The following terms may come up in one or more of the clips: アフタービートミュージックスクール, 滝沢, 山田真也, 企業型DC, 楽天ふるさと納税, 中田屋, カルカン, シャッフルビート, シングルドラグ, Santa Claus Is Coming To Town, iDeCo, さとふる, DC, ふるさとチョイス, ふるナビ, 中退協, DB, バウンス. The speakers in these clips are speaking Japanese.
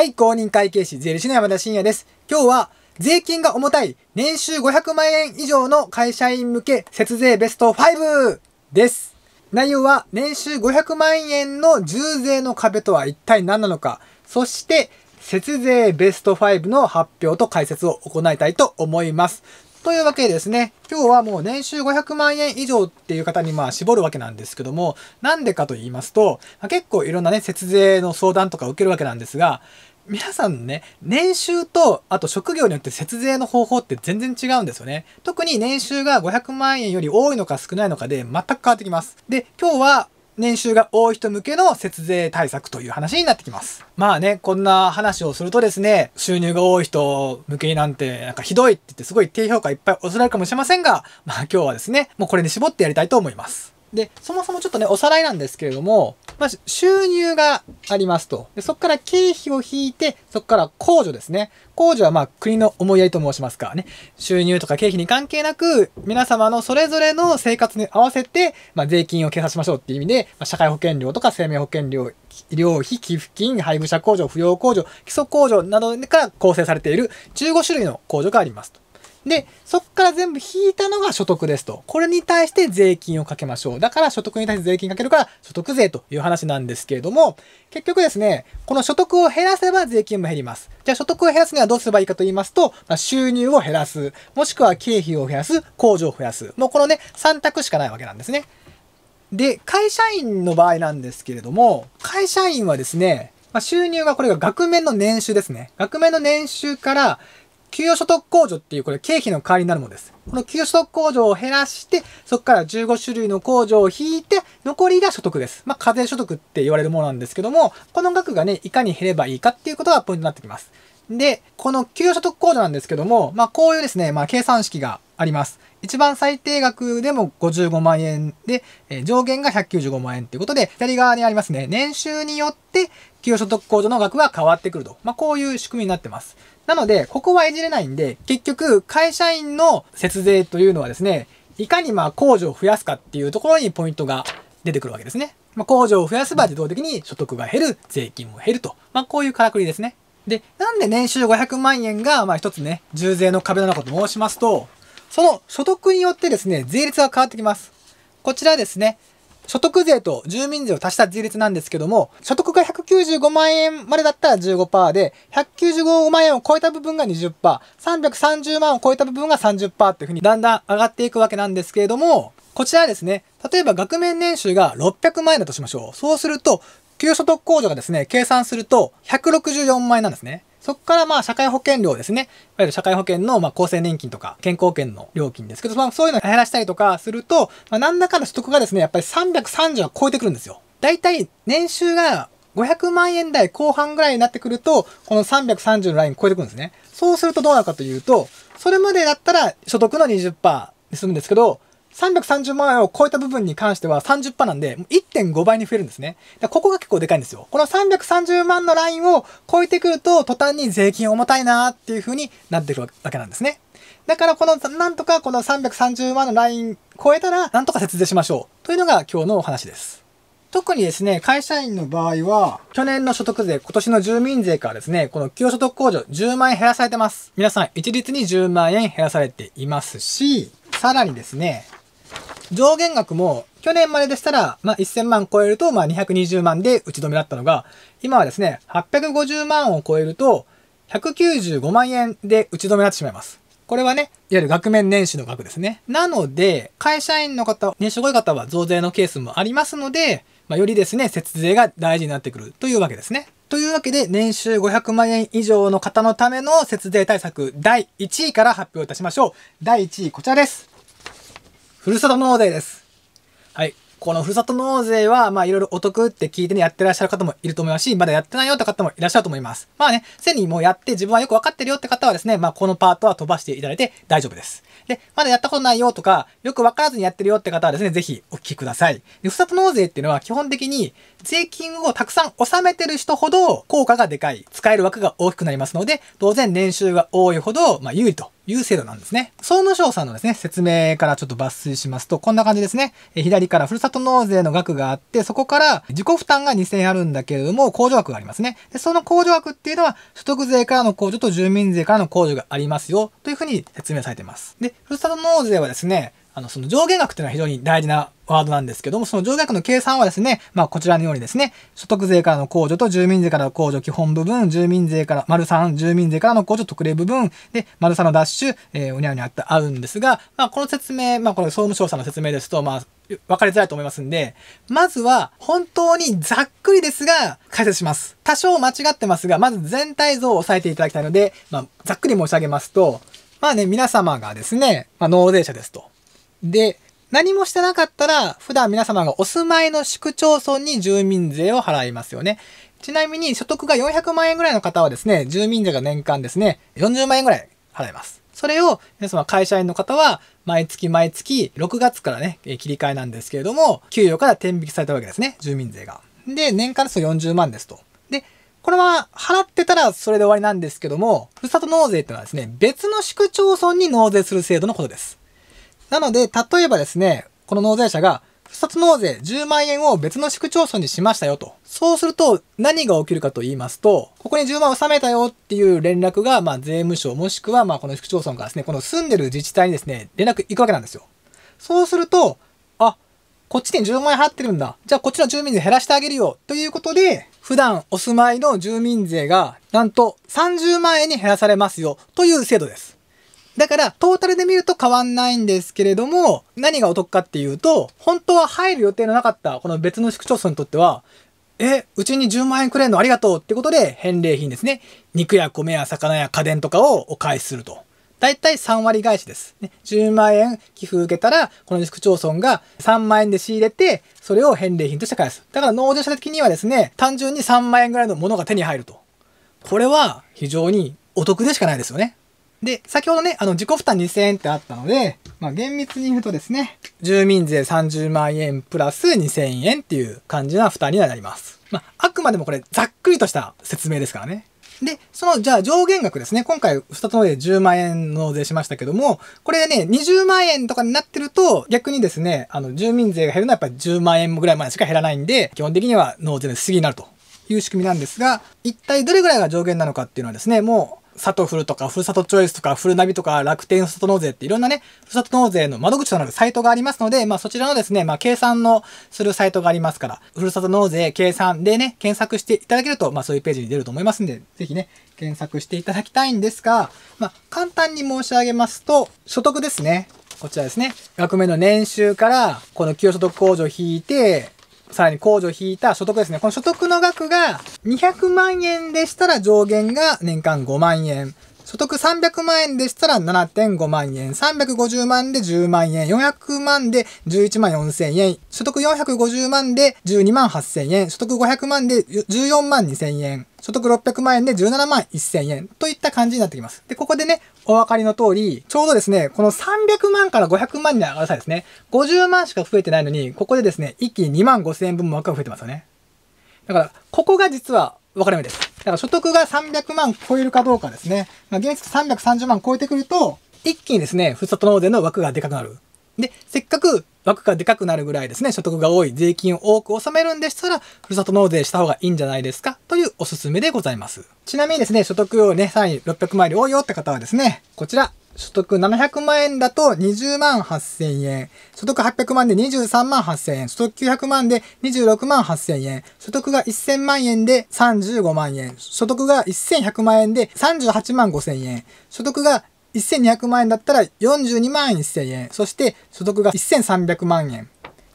はい、公認会計士税理士の山田真也です。今日は税金が重たい年収500万円以上の会社員向け節税ベスト5です。内容は年収500万円の重税の壁とは一体何なのか、そして節税ベスト5の発表と解説を行いたいと思います。というわけでですね、今日はもう年収500万円以上っていう方に絞るわけなんですけども、なんでかと言いますと、結構いろんなね、節税の相談とか受けるわけなんですが、皆さんね、年収と、あと職業によって節税の方法って全然違うんですよね。特に年収が500万円より多いのか少ないのかで全く変わってきます。で、今日は年収が多い人向けの節税対策という話になってきます。こんな話をするとですね、収入が多い人向けなんてひどいって言ってすごい低評価いっぱいおされるかもしれませんが、今日はですね、もうこれに絞ってやりたいと思います。で、そもそもちょっとね、おさらいなんですけれども、まず収入がありますと。で、そこから経費を引いて、そこから控除ですね。控除は国の思いやりと申しますからね。収入とか経費に関係なく、皆様のそれぞれの生活に合わせて、税金を計算しましょうっていう意味で、社会保険料とか生命保険料、医療費、寄付金、配偶者控除、扶養控除、基礎控除などから構成されている15種類の控除がありますと。で、そこから全部引いたのが所得ですと。これに対して税金をかけましょう。だから所得に対して税金かけるから所得税という話なんですけれども、結局ですね、この所得を減らせば税金も減ります。じゃあ所得を減らすにはどうすればいいかと言いますと、収入を減らす、もしくは経費を増やす、控除を増やす。もうこのね、3択しかないわけなんですね。で、会社員の場合なんですけれども、会社員はですね、収入がこれが額面の年収ですね。額面の年収から、給与所得控除っていう、これ経費の代わりになるものです。この給与所得控除を減らして、そこから15種類の控除を引いて、残りが所得です。課税所得って言われるものなんですけども、この額がね、いかに減ればいいかっていうことがポイントになってきます。で、この給与所得控除なんですけども、こういうですね、計算式があります。一番最低額でも55万円で、上限が195万円ということで、左側にありますね、年収によって、給与所得控除の額が変わってくると。こういう仕組みになってます。なので、ここはいじれないんで、結局、会社員の節税というのはですね、いかに控除を増やすかっていうところにポイントが出てくるわけですね。控除を増やせば自動的に所得が減る、税金も減ると。こういうからくりですね。で、なんで年収500万円が、一つね、重税の壁なのかと申しますと、その所得によってですね、税率が変わってきます。こちらですね、所得税と住民税を足した税率なんですけども、所得が195万円までだったら 15% で、195万円を超えた部分が 20%、330万を超えた部分が 30% というふうにだんだん上がっていくわけなんですけれども、こちらですね、例えば額面年収が600万円だとしましょう。そうすると、給与所得控除がですね、計算すると164万円なんですね。そこから社会保険料ですね。いわゆる社会保険の厚生年金とか健康保険の料金ですけど、そういうのを減らしたりとかすると、何らかの所得がですね、やっぱり330は超えてくるんですよ。だいたい年収が500万円台後半ぐらいになってくると、この330のラインを超えてくるんですね。そうするとどうなるかというと、それまでだったら所得の 20% にするんですけど、330万円を超えた部分に関しては 30% なんで、1.5 倍に増えるんですね。ここが結構でかいんですよ。この330万のラインを超えてくると、途端に税金重たいなーっていう風になってくるわけなんですね。だからなんとかこの330万のライン超えたら、なんとか節税しましょう。というのが今日のお話です。特にですね、会社員の場合は、去年の所得税、今年の住民税からですね、この給与所得控除10万円減らされてます。皆さん一律に10万円減らされていますし、さらにですね、上限額も去年まででしたら、1000万超えると、220万で打ち止めだったのが、今はですね、850万を超えると、195万円で打ち止めになってしまいます。これはね、いわゆる額面年収の額ですね。なので、会社員の方、年収が多い方は増税のケースもありますので、よりですね、節税が大事になってくるというわけですね。というわけで、年収500万円以上の方のための節税対策、第1位から発表いたしましょう。第1位、こちらです。ふるさと納税です。はい。このふるさと納税は、いろいろお得って聞いてね、やってらっしゃる方もいると思いますし、まだやってないよって方もいらっしゃると思います。既にもうやって自分はよくわかってるよって方はですね、このパートは飛ばしていただいて大丈夫です。で、まだやったことないよとか、よくわからずにやってるよって方はですね、ぜひお聞きください。で、ふるさと納税っていうのは基本的に税金をたくさん納めてる人ほど効果がでかい、使える枠が大きくなりますので、当然年収が多いほど、有利と。という制度なんですね。総務省さんのですね、説明からちょっと抜粋しますと、こんな感じですね。左からふるさと納税の額があって、そこから自己負担が2000円あるんだけれども、控除額がありますね。で、その控除額っていうのは、所得税からの控除と住民税からの控除がありますよ、というふうに説明されています。で、ふるさと納税はですね、その上限額っていうのは非常に大事なワードなんですけども、その上限額の計算はですね、こちらのようにですね、所得税からの控除と住民税からの控除基本部分、住民税から、○3、住民税からの控除特例部分、で、○3のダッシュ、うにゃうにゃってあるんですが、この説明、これ総務省さんの説明ですと、分かりづらいと思いますんで、まずは本当にざっくりですが解説します。多少間違ってますが、まず全体像を押さえていただきたいので、ざっくり申し上げますと、皆様がですね、納税者ですと。で、何もしてなかったら、普段皆様がお住まいの市区町村に住民税を払いますよね。ちなみに、所得が400万円ぐらいの方はですね、住民税が年間ですね、40万円ぐらい払います。それを、その会社員の方は、毎月毎月、6月からね、切り替えなんですけれども、給与から転引きされたわけですね、住民税が。で、年間ですと40万ですと。で、このまま払ってたらそれで終わりなんですけども、ふるさと納税ってのはですね、別の市区町村に納税する制度のことです。なので、例えばですね、この納税者が、ふるさと納税10万円を別の市区町村にしましたよと。そうすると、何が起きるかと言いますと、ここに10万納めたよっていう連絡が、税務署もしくは、この市区町村からですね、この住んでる自治体にですね、連絡行くわけなんですよ。そうすると、あ、こっちに10万円払ってるんだ。じゃあ、こっちの住民税減らしてあげるよ。ということで、普段お住まいの住民税が、なんと30万円に減らされますよ。という制度です。だから、トータルで見ると変わんないんですけれども、何がお得かっていうと、本当は入る予定のなかった、この別の市区町村にとっては、うちに10万円くれんのありがとうってことで、返礼品ですね。肉や米や魚や家電とかをお返しすると。だいたい3割返しです。10万円寄付受けたら、この市区町村が3万円で仕入れて、それを返礼品として返す。だから、納税者的にはですね、単純に3万円ぐらいのものが手に入ると。これは、非常にお得でしかないですよね。で、先ほどね、自己負担2000円ってあったので、厳密に言うとですね、住民税30万円プラス2000円っていう感じな負担にはなります。あくまでもこれ、ざっくりとした説明ですからね。で、じゃあ上限額ですね。今回、ふるさと納税10万円納税しましたけども、これね、20万円とかになってると、逆にですね、住民税が減るのはやっぱり10万円ぐらいまでしか減らないんで、基本的には納税のしすぎになるという仕組みなんですが、一体どれぐらいが上限なのかっていうのはですね、もう、さとふるとか、ふるさとチョイスとか、ふるナビとか、楽天ふるさと納税っていろんなね、ふるさと納税の窓口となるサイトがありますので、そちらのですね、計算のするサイトがありますから、ふるさと納税計算でね、検索していただけると、そういうページに出ると思いますんで、ぜひね、検索していただきたいんですが、簡単に申し上げますと、所得ですね。こちらですね。額面の年収から、この給与所得控除を引いて、さらに控除を引いた所得ですね。この所得の額が200万円でしたら上限が年間5万円。所得300万円でしたら 7.5 万円。350万で10万円。400万で11万4000円。所得450万で12万8000円。所得500万で14万2000円。所得600万円で17万1000円。といった感じになってきます。で、ここでね、お分かりの通り、ちょうどですね、この300万から500万に上がる際ですね、50万しか増えてないのに、ここでですね、一気に2万5000円分も枠が増えてますよね。だから、ここが実は、分かれ目です。だから所得が300万超えるかどうかですね。現実330万超えてくると、一気にですね、ふるさと納税の枠がでかくなる。で、せっかく枠がでかくなるぐらいですね、所得が多い、税金を多く納めるんでしたら、ふるさと納税した方がいいんじゃないですか、というおすすめでございます。ちなみにですね、所得をね、さらに600万より多いよって方はですね、こちら、所得700万円だと20万8000円。所得800万で23万8000円。所得900万で26万8000円。所得が1000万円で35万円。所得が1100万円で38万5000円。所得が1200万円だったら42万1000円。そして、所得が1300万円。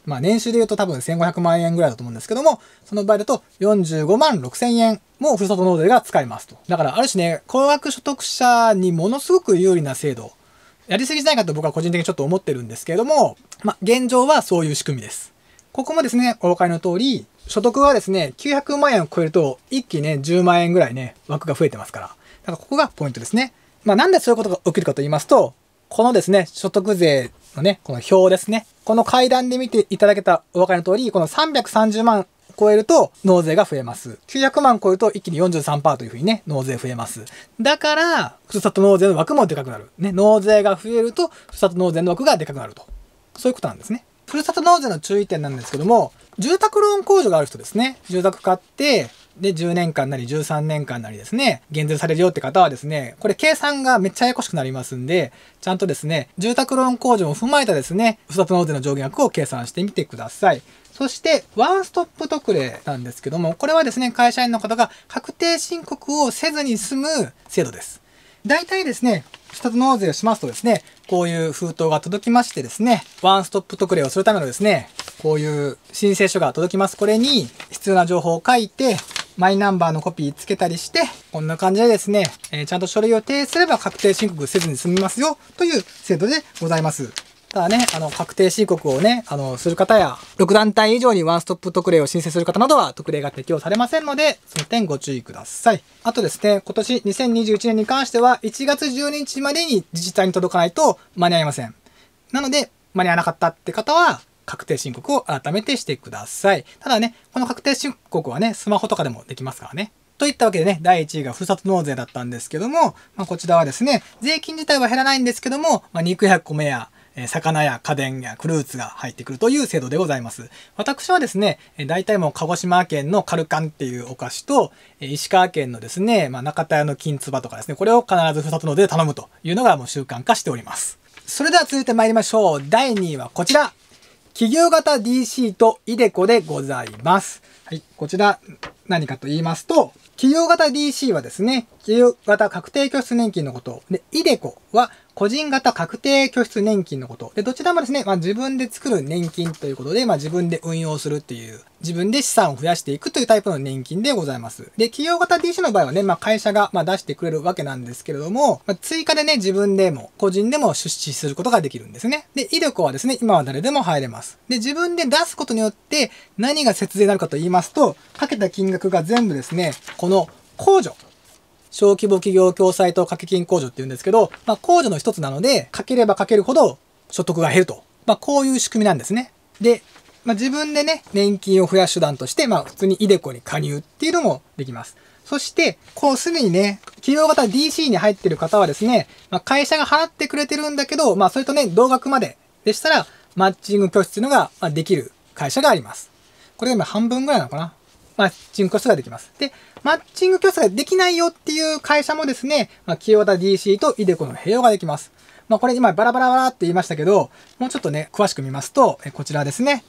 年収で言うと多分1500万円ぐらいだと思うんですけども、その場合だと45万6000円もふるさと納税が使えますと。だからある種ね、高額所得者にものすごく有利な制度、やりすぎじゃないかと僕は個人的にちょっと思ってるんですけれども、現状はそういう仕組みです。ここもですね、お分かりの通り、所得はですね、900万円を超えると一気にね、10万円ぐらいね、枠が増えてますから。だからここがポイントですね。なんでそういうことが起きるかと言いますと、このですね、所得税のね、この表ですね。この階段で見ていただけたお分かりの通り、この330万超えると納税が増えます。900万超えると一気に 43% というふうにね、納税増えます。だから、ふるさと納税の枠もでかくなる。ね、納税が増えると、ふるさと納税の枠がでかくなると。そういうことなんですね。ふるさと納税の注意点なんですけども、住宅ローン控除がある人ですね。住宅買って、で、10年間なり13年間なりですね、減税されるよって方はですね、これ計算がめっちゃややこしくなりますんで、ちゃんとですね、住宅ローン控除も踏まえたですね、ふるさと納税の上限額を計算してみてください。そして、ワンストップ特例なんですけども、これはですね、会社員の方が確定申告をせずに済む制度です。大体ですね、ふるさと納税をしますとですね、こういう封筒が届きましてですね、ワンストップ特例をするためのですね、こういう申請書が届きます。これに必要な情報を書いて、マイナンバーのコピーつけたりして、こんな感じでですね、ちゃんと書類を提出すれば確定申告せずに済みますよ、という制度でございます。ただね、確定申告をね、する方や、6団体以上にワンストップ特例を申請する方などは特例が適用されませんので、その点ご注意ください。あとですね、今年2021年に関しては、1月12日までに自治体に届かないと間に合いません。なので、間に合わなかったって方は、確定申告を改めてしてください。ただね、この確定申告はね、スマホとかでもできますからね。といったわけでね、第1位がふるさと納税だったんですけども、こちらはですね、税金自体は減らないんですけども、肉や米や、魚や家電やフルーツが入ってくるという制度でございます。私はですね、大体もう鹿児島県のカルカンっていうお菓子と、石川県のですね、中田屋の金つばとかですね、これを必ずふるさと納税で頼むというのがもう習慣化しております。それでは続いて参りましょう。第2位はこちら。企業型 DC とiDeCoでございます。はい、こちら何かと言いますと、企業型 DC はですね、企業型確定拠出年金のこと。で、iDeCoは個人型確定拠出年金のこと。で、どちらもですね、自分で作る年金ということで、自分で運用するっていう、自分で資産を増やしていくというタイプの年金でございます。で、企業型 DC の場合はね、会社が出してくれるわけなんですけれども、追加でね、自分でも、個人でも出資することができるんですね。で、iDeCoはですね、今は誰でも入れます。で、自分で出すことによって、何が節税になるかと言いますと、かけた金額が全部ですね、この控除。小規模企業共済と掛け金控除って言うんですけど、控除の一つなので、かければかけるほど所得が減ると。こういう仕組みなんですね。で、自分でね、年金を増やす手段として、普通にiDeCoに加入っていうのもできます。そして、すでにね、企業型 DC に入ってる方はですね、会社が払ってくれてるんだけど、それとね、同額まででしたら、マッチング拠出っていうのができる会社があります。これが今半分ぐらいなのかな。マッチング拠出ができます。で、マッチング拠出ができないよっていう会社もですね、企業型 DC とiDeCoの併用ができます。これ今バラバラバラって言いましたけど、もうちょっとね、詳しく見ますと、こちらですね。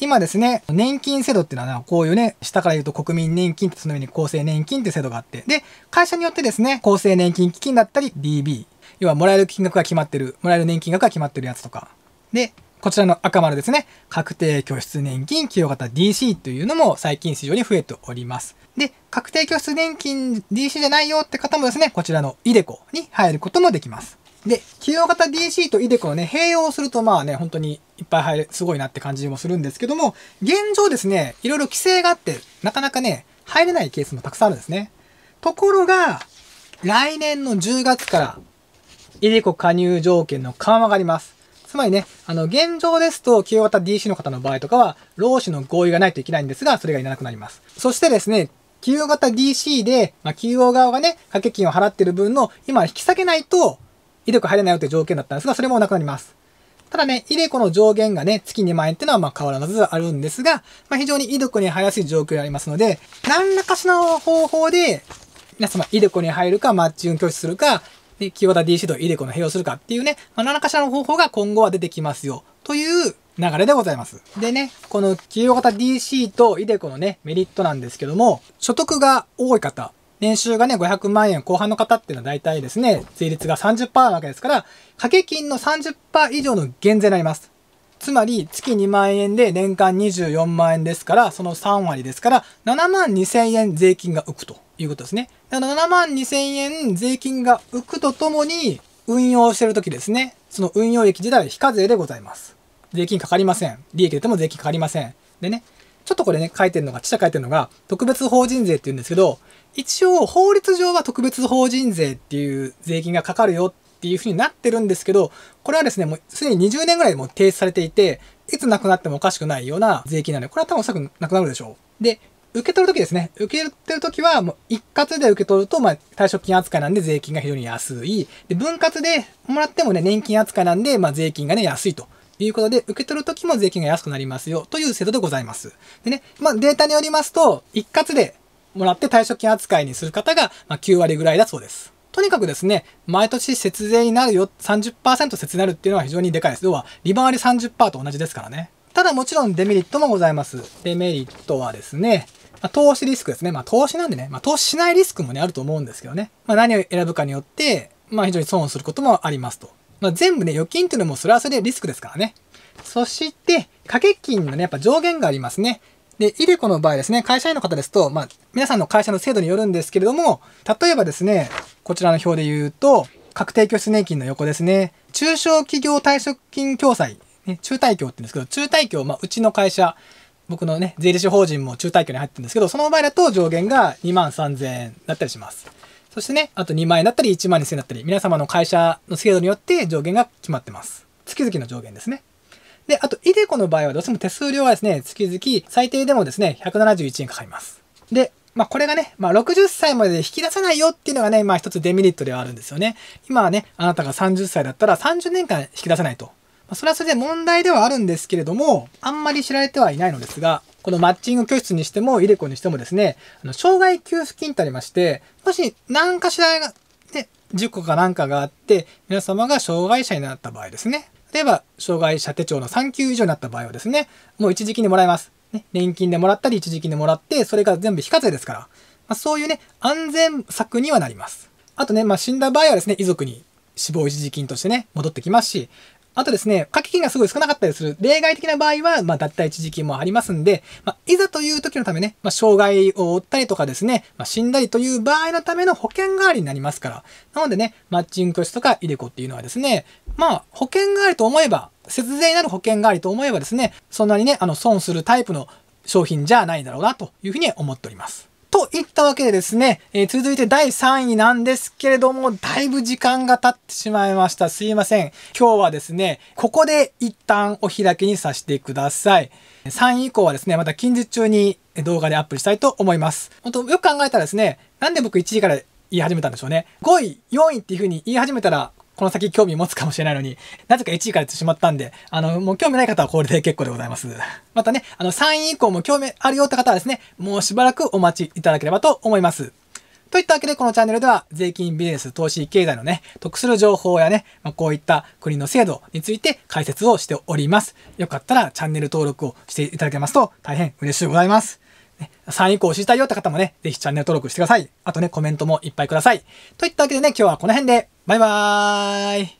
今ですね、年金制度っていうのは、こういうね、下から言うと国民年金ってその上に厚生年金って制度があって、で、会社によってですね、厚生年金基金だったり DB、要はもらえる金額が決まってる、もらえる年金額が決まってるやつとか。で、こちらの赤丸ですね。確定拠出年金企業型 DC というのも最近市場に増えております。で、確定拠出年金 DC じゃないよって方もですね、こちらのiDeCoに入ることもできます。で、企業型 DC とiDeCoをね、併用すると本当にいっぱい入る、すごいなって感じもするんですけども、現状ですね、いろいろ規制があって、なかなかね、入れないケースもたくさんあるんですね。ところが、来年の10月からiDeCo加入条件の緩和があります。つまりね、現状ですと、企業型 DC の方の場合とかは、労使の合意がないといけないんですが、それがいらなくなります。そしてですね、企業型 DC で、企業側がね、掛け金を払っている分の、今引き下げないと、iDeCo入れないよという条件だったんですが、それもなくなります。ただね、iDeCoの上限がね、月2万円っていうのは変わらずあるんですが、非常にiDeCoに入りやすい状況にありますので、何らかしらの方法で、皆様iDeCoに入るか、マッチング拠出するか、で、企業型 DC とiDeCoの併用するかっていうね、何かしらの方法が今後は出てきますよ、という流れでございます。でね、この企業型 DC とiDeCoのね、メリットなんですけども、所得が多い方、年収がね、500万円後半の方っていうのは大体ですね、税率が 30% なわけですから、掛け金の 30% 以上の減税になります。つまり、月2万円で年間24万円ですから、その3割ですから、7万2000円税金が浮くということですね。7万2000円税金が浮くとともに、運用してるときですね、その運用益自体は非課税でございます。税金かかりません。利益出ても税金かかりません。でね、ちょっとこれね、書いてるのが、記者書いてるのが、特別法人税って言うんですけど、一応法律上は特別法人税っていう税金がかかるよってっていうふうになってるんですけど、これはですね、もうすでに20年ぐらいもう停止されていて、いつなくなってもおかしくないような税金なので、これは多分おそらくなくなるでしょう。で、受け取るときですね。受け取るときは、もう一括で受け取ると、まあ、退職金扱いなんで税金が非常に安い。で、分割でもらってもね、年金扱いなんで、まあ、税金がね、安いということで、受け取るときも税金が安くなりますよ、という制度でございます。でね、まあ、データによりますと、一括でもらって退職金扱いにする方が、まあ、9割ぐらいだそうです。とにかくですね、毎年節税になるよ、30% 節になるっていうのは非常にでかいです。要は、利回り 30% と同じですからね。ただもちろんデメリットもございます。デメリットはですね、まあ、投資リスクですね。まあ投資なんでね、まあ投資しないリスクもね、あると思うんですけどね。まあ何を選ぶかによって、まあ非常に損をすることもありますと。まあ全部ね、預金っていうのもそれはそれでリスクですからね。そして、掛け金のね、やっぱ上限がありますね。で、iDeCoの場合ですね、会社員の方ですと、まあ皆さんの会社の制度によるんですけれども、例えばですね、こちらの表で言うと、確定拠出年金の横ですね、中小企業退職金共済。中退協って言うんですけど、中退協、まあ、うちの会社、僕のね、税理士法人も中退協に入ってるんですけど、その場合だと上限が23,000円だったりします。そしてね、あと2万円だったり12,000円だったり、皆様の会社の制度によって上限が決まってます。月々の上限ですね。で、あと、iDeCoの場合はどうしても手数料はですね、月々最低でもですね、171円かかります。で、まあこれがね、まあ60歳まで引き出さないよっていうのがね、まあ一つデメリットではあるんですよね。今はね、あなたが30歳だったら30年間引き出せないと。それはそれで問題ではあるんですけれども、あんまり知られてはいないのですが、このマッチング拠出にしても、iDeCoにしてもですね、障害給付金とありまして、もし何かしらが、ね、事故か何かがあって、皆様が障害者になった場合ですね。例えば、障害者手帳の3級以上になった場合はですね、もう一時金でもらえます。ね、年金でもらったり、一時金でもらって、それが全部非課税ですから、まあ、そういうね、安全策にはなります。あとね、まあ、死んだ場合はですね、遺族に死亡一時金としてね、戻ってきますし、あとですね、掛け金がすごい少なかったりする例外的な場合は、まあ、脱退一時金もありますんで、まあ、いざという時のためね、まあ、障害を負ったりとかですね、まあ、死んだりという場合のための保険代わりになりますから。なのでね、マッチング拠出とかiDeCoっていうのはですね、まあ、保険代わりと思えば、節税になる保険代わりと思えばですね、そんなにね、損するタイプの商品じゃないだろうなというふうに思っております。といったわけでですね、続いて第3位なんですけれども、だいぶ時間が経ってしまいました。すいません。今日はですね、ここで一旦お開きにさせてください。3位以降はですね、また近日中に動画でアップしたいと思います。本当よく考えたらですね、なんで僕1位から言い始めたんでしょうね。5位、4位っていう風に言い始めたら、この先興味持つかもしれないのに、なぜか1位から言ってしまったんで、もう興味ない方はこれで結構でございます。またね、3位以降も興味あるよって方はですね、もうしばらくお待ちいただければと思います。といったわけで、このチャンネルでは、税金、ビジネス、投資、経済のね、得する情報やね、まあ、こういった国の制度について解説をしております。よかったらチャンネル登録をしていただけますと大変嬉しいございます。3位以降知りたいよって方もね、ぜひチャンネル登録してください。あとね、コメントもいっぱいください。といったわけでね、今日はこの辺で、バイバーイ。